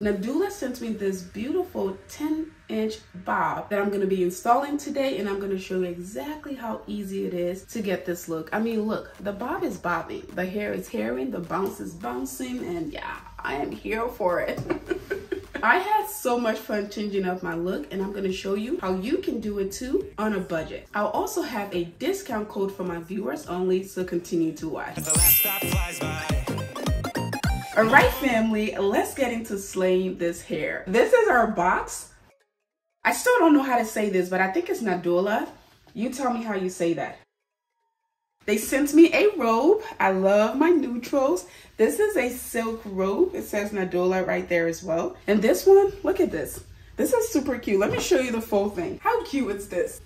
Nadula sent me this beautiful 10-inch bob that I'm going to be installing today, and I'm going to show you exactly how easy it is to get this look. I mean, look, the bob is bobbing, the hair is hairing, the bounce is bouncing, and yeah, I am here for it. I had so much fun changing up my look, and I'm going to show you how you can do it too on a budget. I'll also have a discount code for my viewers only, so continue to watch. The last stop flies by. All right, family, let's get into slaying this hair. This is our box. I still don't know how to say this, but I think it's Nadula. You tell me how you say that. They sent me a robe. I love my neutrals. This is a silk robe. It says Nadula right there as well. And this one, look at this. This is super cute. Let me show you the full thing. How cute is this?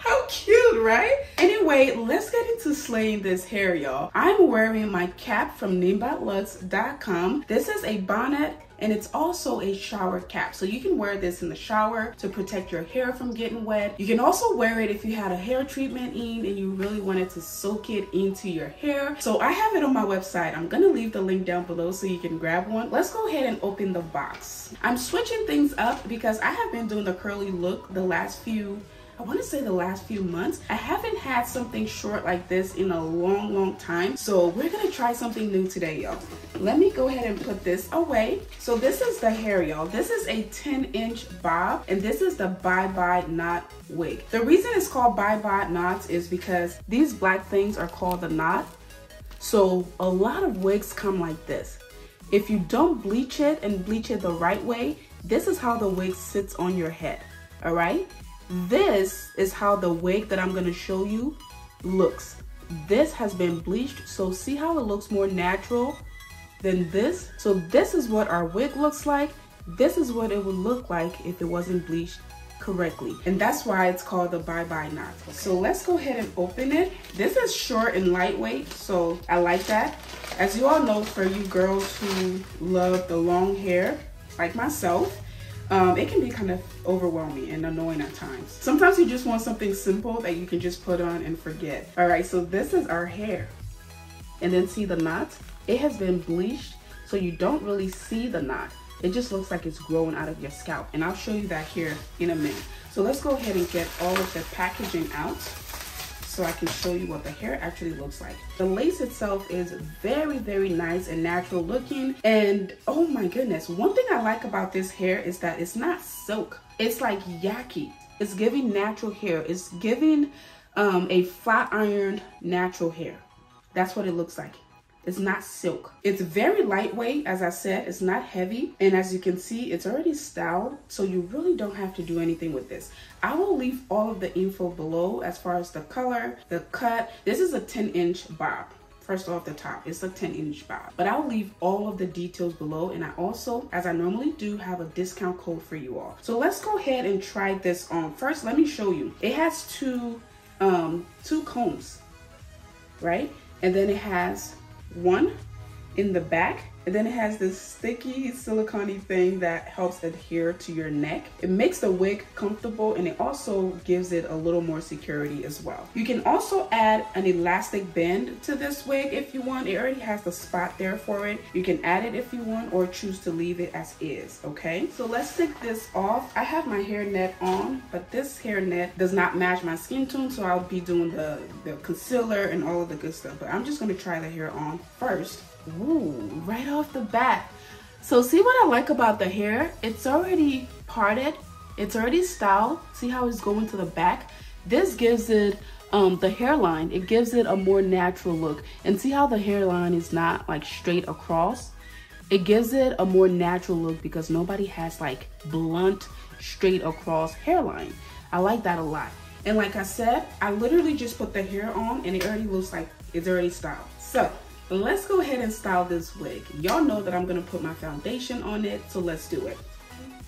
How cute, right? Anyway, let's get into slaying this hair, y'all. I'm wearing my cap from nimbalux.com. This is a bonnet, and it's also a shower cap. So you can wear this in the shower to protect your hair from getting wet. You can also wear it if you had a hair treatment in and you really wanted to soak it into your hair. So I have it on my website. I'm gonna leave the link down below so you can grab one. Let's go ahead and open the box. I'm switching things up because I have been doing the curly look the last few I want to say the last few months. I haven't had something short like this in a long, long time. So we're gonna try something new today, y'all. Let me go ahead and put this away. So this is the hair, y'all. This is a 10-inch bob, and this is the Bye Bye Knot wig. The reason it's called Bye Bye Knots is because these black things are called the knot. So a lot of wigs come like this. If you don't bleach it and bleach it the right way, this is how the wig sits on your head, all right? This is how the wig that I'm going to show you looks. This has been bleached, so see how it looks more natural than this? So this is what our wig looks like. This is what it would look like if it wasn't bleached correctly. And that's why it's called the Bye Bye Knot. Okay. So let's go ahead and open it. This is short and lightweight, so I like that. As you all know, for you girls who love the long hair, like myself, it can be kind of overwhelming and annoying at times. Sometimes you just want something simple that you can just put on and forget. All right, so this is our hair. And then see the knot? It has been bleached, so you don't really see the knot. It just looks like it's growing out of your scalp. And I'll show you that here in a minute. So let's go ahead and get all of the packaging out so I can show you what the hair actually looks like. The lace itself is very, very nice and natural looking. And oh my goodness, one thing I like about this hair is that it's not silk. It's like yaki. It's giving natural hair. It's giving a flat iron natural hair. That's what it looks like. It's not silk. It's very lightweight, as I said, it's not heavy. And as you can see, it's already styled, so you really don't have to do anything with this. I will leave all of the info below as far as the color, the cut. This is a 10-inch bob. First off the top, it's a 10-inch bob. But I'll leave all of the details below. And I also, as I normally do, have a discount code for you all. So let's go ahead and try this on. First, let me show you. It has two combs, right? And then it has one in the back, and then it has this sticky silicone thing that helps adhere to your neck. It makes the wig comfortable, and it also gives it a little more security as well. You can also add an elastic band to this wig if you want. It already has the spot there for it. You can add it if you want or choose to leave it as is, okay? So let's take this off. I have my hairnet on, but this hairnet does not match my skin tone, so I'll be doing the concealer and all of the good stuff, but I'm just gonna try the hair on first. Ooh, right off the bat. So see what I like about the hair? It's already parted. It's already styled. See how it's going to the back? This gives it the hairline. It gives it a more natural look. And see how the hairline is not like straight across? It gives it a more natural look because nobody has like blunt, straight across hairline. I like that a lot. And like I said, I literally just put the hair on and it already looks like it's already styled. So let's go ahead and style this wig. Y'all know that I'm gonna put my foundation on it, so let's do it.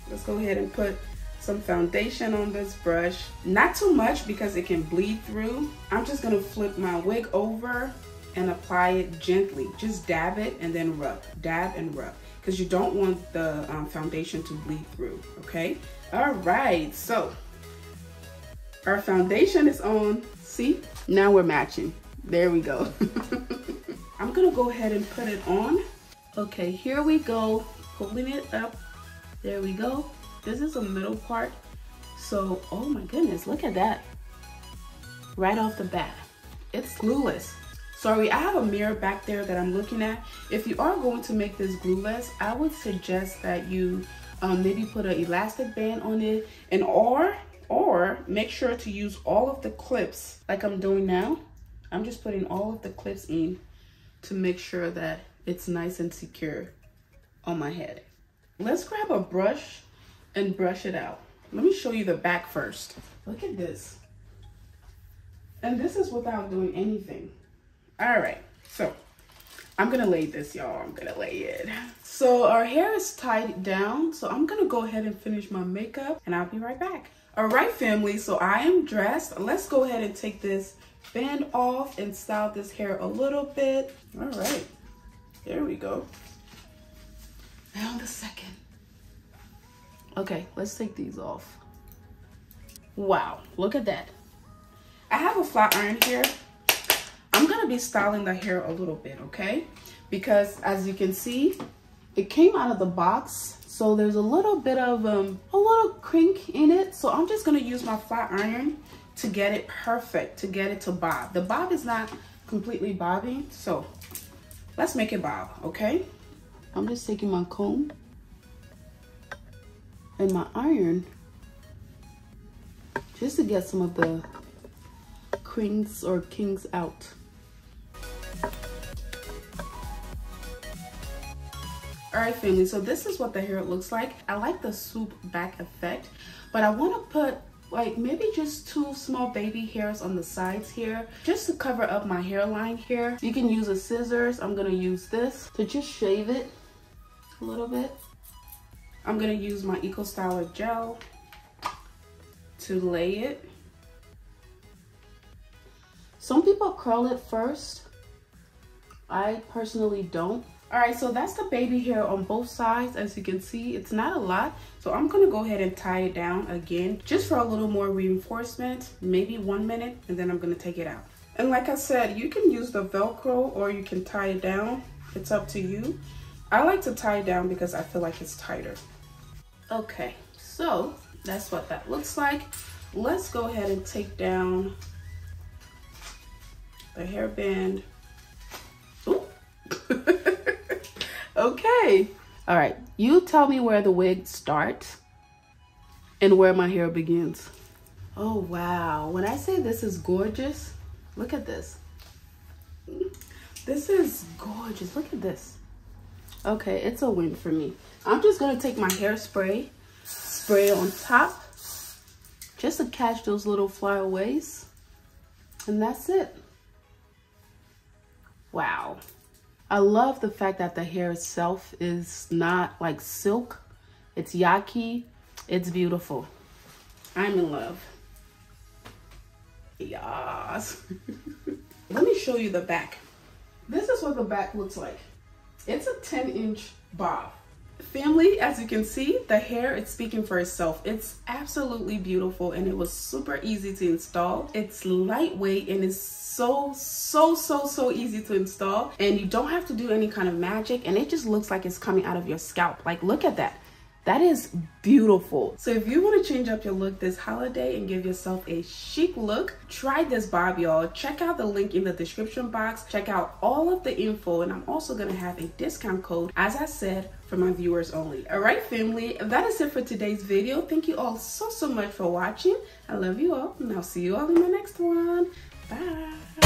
Let's go ahead and put some foundation on this brush. Not too much because it can bleed through. I'm just gonna flip my wig over and apply it gently. Just dab it and then rub, dab and rub, because you don't want the foundation to bleed through, okay? All right, so our foundation is on. See, now we're matching. There we go. I'm gonna go ahead and put it on. Okay, here we go, pulling it up. There we go. This is the middle part. So, oh my goodness, look at that. Right off the bat, it's glueless. Sorry, I have a mirror back there that I'm looking at. If you are going to make this glueless, I would suggest that you maybe put an elastic band on it, and or make sure to use all of the clips like I'm doing now. I'm just putting all of the clips in to make sure that it's nice and secure on my head. Let's grab a brush and brush it out. Let me show you the back first. Look at this. And this is without doing anything. All right, so I'm gonna lay this, y'all. I'm gonna lay it. So our hair is tied down, so I'm gonna go ahead and finish my makeup, and I'll be right back. All right, family, so I am dressed. Let's go ahead and take this band off and style this hair a little bit. All right, there we go. Now the second. Okay, let's take these off. Wow, look at that. I have a flat iron here. I'm gonna be styling the hair a little bit, okay? Because as you can see, it came out of the box, so there's a little bit of a little crink in it. So I'm just gonna use my flat iron to get it perfect, to get it to bob. The bob is not completely bobbing, so let's make it bob, okay? I'm just taking my comb and my iron just to get some of the crinks or kinks out. All right, family, so this is what the hair looks like. I like the swoop back effect, but I want to put like maybe just two small baby hairs on the sides here just to cover up my hairline here. You can use a scissors. I'm going to use this to just shave it a little bit. I'm going to use my Eco Styler gel to lay it. Some people curl it first. I personally don't. All right, so that's the baby hair on both sides. As you can see, it's not a lot. So I'm gonna go ahead and tie it down again, just for a little more reinforcement, maybe 1 minute, and then I'm gonna take it out. And like I said, you can use the Velcro or you can tie it down. It's up to you. I like to tie it down because I feel like it's tighter. Okay, so that's what that looks like. Let's go ahead and take down the hairband. Ooh. Okay, all right, you tell me where the wig starts and where my hair begins. Oh wow, when I say this is gorgeous, look at this. This is gorgeous, look at this. Okay, it's a win for me. I'm just gonna take my hairspray, spray it on top just to catch those little flyaways, and that's it. Wow. I love the fact that the hair itself is not like silk. It's yaki. It's beautiful. I'm in love. Yes. Let me show you the back. This is what the back looks like. It's a 10-inch bob. Family, as you can see, the hair is speaking for itself. It's absolutely beautiful, and it was super easy to install. It's lightweight, and it's so easy to install, and you don't have to do any kind of magic, and it just looks like it's coming out of your scalp. Like, look at that. That is beautiful. So if you want to change up your look this holiday and give yourself a chic look, try this bob, y'all. Check out the link in the description box. Check out all of the info, and I'm also going to have a discount code, as I said, for my viewers only. All right, family, that is it for today's video. Thank you all so much for watching. I love you all, and I'll see you all in my next one. Bye.